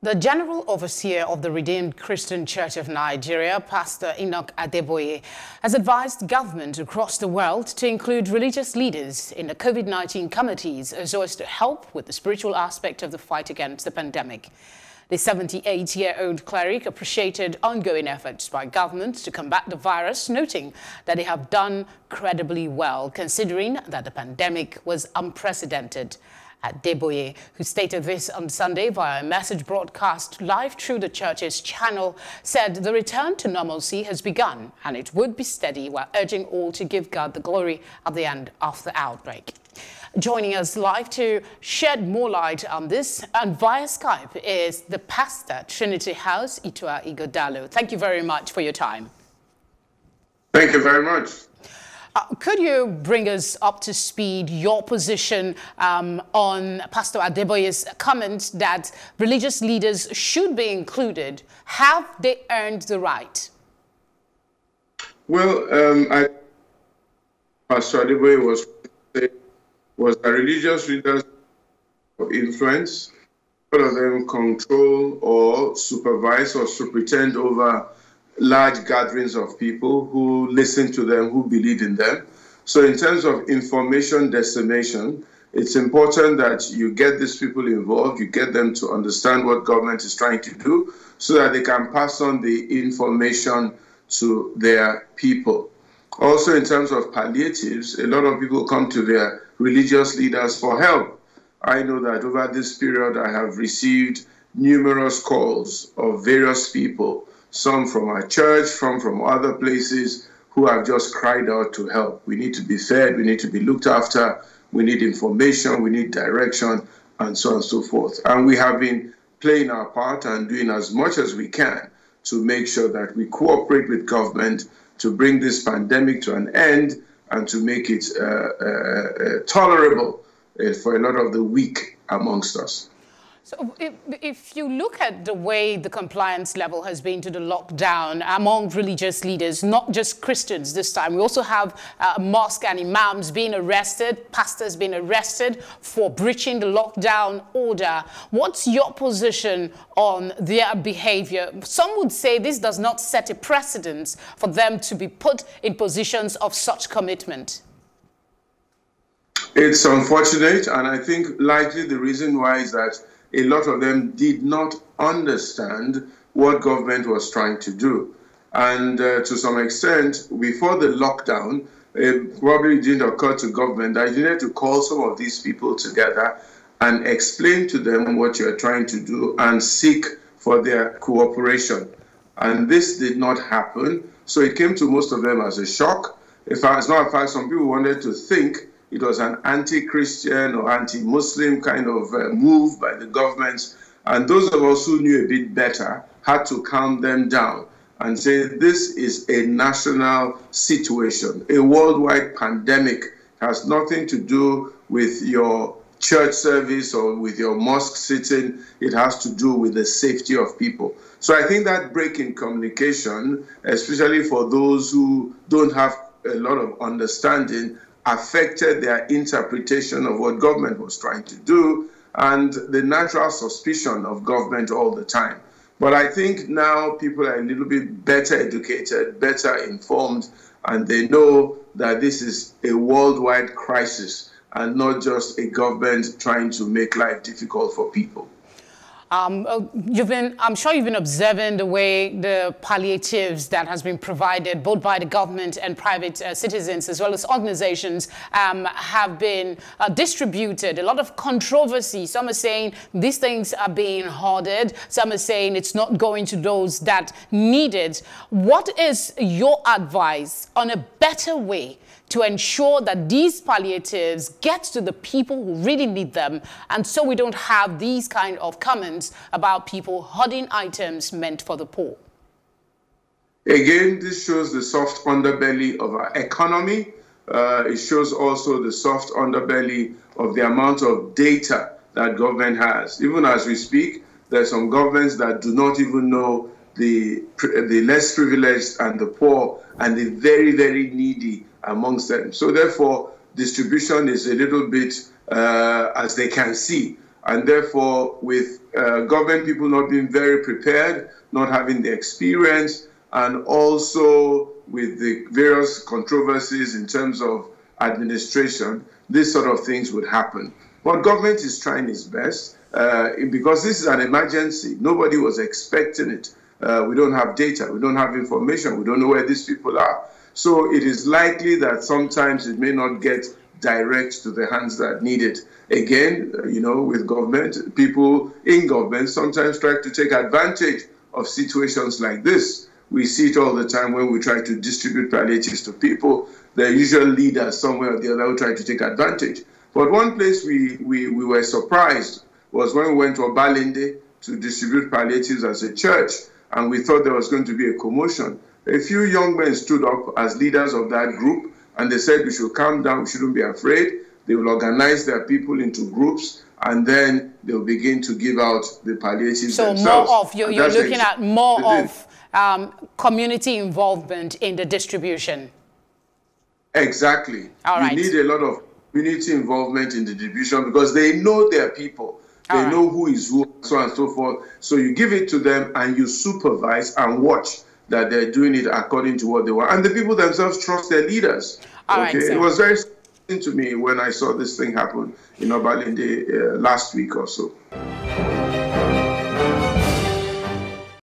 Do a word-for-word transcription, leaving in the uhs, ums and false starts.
The General Overseer of the Redeemed Christian Church of Nigeria, Pastor Enoch Adeboye, has advised government across the world to include religious leaders in the COVID nineteen committees so as to help with the spiritual aspect of the fight against the pandemic. The seventy-eight-year-old cleric appreciated ongoing efforts by governments to combat the virus, noting that they have done credibly well, considering that the pandemic was unprecedented. Adeboye, who stated this on Sunday via a message broadcast live through the church's channel, said the return to normalcy has begun and it would be steady, while urging all to give God the glory at the end of the outbreak. Joining us live to shed more light on this and via Skype is the pastor, Trinity House, Ituah Ighodalo. Thank you very much for your time. Thank you very much. Uh, could you bring us up to speed, your position um, on Pastor Adeboye's comment that religious leaders should be included? Have they earned the right? Well, um, I, Pastor Adeboye was was that religious leaders influence, all of them control or supervise or superintend over large gatherings of people who listen to them, who believe in them. So in terms of information dissemination, it's important that you get these people involved, you get them to understand what government is trying to do so that they can pass on the information to their people. Also, in terms of palliatives, a lot of people come to their religious leaders for help. I know that over this period, I have received numerous calls of various people, some from our church, some from other places, who have just cried out to help. We need to be fed, we need to be looked after, we need information, we need direction, and so on and so forth. And we have been playing our part and doing as much as we can to make sure that we cooperate with government to bring this pandemic to an end and to make it uh, uh, uh, tolerable uh, for a lot of the weak amongst us. So if, if you look at the way the compliance level has been to the lockdown among religious leaders, not just Christians this time, we also have uh, mosque and imams being arrested, pastors being arrested for breaching the lockdown order. What's your position on their behavior? Some would say this does not set a precedent for them to be put in positions of such commitment. It's unfortunate, and I think likely the reason why is that a lot of them did not understand what government was trying to do. And uh, to some extent, before the lockdown, it probably didn't occur to government that you needed to call some of these people together and explain to them what you are trying to do and seek for their cooperation. And this did not happen. So it came to most of them as a shock. As a matter of fact, some people wanted to think it was an anti-Christian or anti-Muslim kind of uh, move by the government. And those of us who knew a bit better had to calm them down and say, this is a national situation. A worldwide pandemic has nothing to do with your church service or with your mosque sitting. It has to do with the safety of people. So I think that break in communication, especially for those who don't have a lot of understanding, affected their interpretation of what government was trying to do and the natural suspicion of government all the time. But I think now people are a little bit better educated, better informed, and they know that this is a worldwide crisis and not just a government trying to make life difficult for people. Um, you've been, I'm sure you've been observing the way the palliatives that has been provided both by the government and private uh, citizens as well as organizations um, have been uh, distributed. A lot of controversy. Some are saying these things are being hoarded. Some are saying it's not going to those that need it. What is your advice on a better way to ensure that these palliatives get to the people who really need them, and so we don't have these kind of comments about people hoarding items meant for the poor? Again, this shows the soft underbelly of our economy. Uh, it shows also the soft underbelly of the amount of data that government has. Even as we speak, there are some governments that do not even know the, the less privileged and the poor and the very, very needy amongst them. So therefore, distribution is a little bit, uh, as they can see, And therefore, with uh, government people not being very prepared, not having the experience, and also with the various controversies in terms of administration, these sort of things would happen. But government is trying its best, uh, because this is an emergency. Nobody was expecting it. Uh, we don't have data. We don't have information. We don't know where these people are. So it is likely that sometimes it may not get direct to the hands that need it. Again, you know, with government, people in government sometimes try to take advantage of situations like this. We see it all the time when we try to distribute palliatives to people. The usual leaders somewhere or the other will try to take advantage. But one place we, we, we were surprised was when we went to Obalinde to distribute palliatives as a church, and we thought there was going to be a commotion. A few young men stood up as leaders of that group, and they said we should calm down, we shouldn't be afraid. They will organize their people into groups, and then they'll begin to give out the palliatives so themselves. So more of, you're, you're looking ex- at more of um, community involvement in the distribution. Exactly. All right. You need a lot of community involvement in the distribution because they know their people. They All right. know who is who, so on and so forth. So you give it to them and you supervise and watch that they're doing it according to what they want. And the people themselves trust their leaders. All okay? right, so. It was very interesting to me when I saw this thing happen in Obalinde uh, last week or so.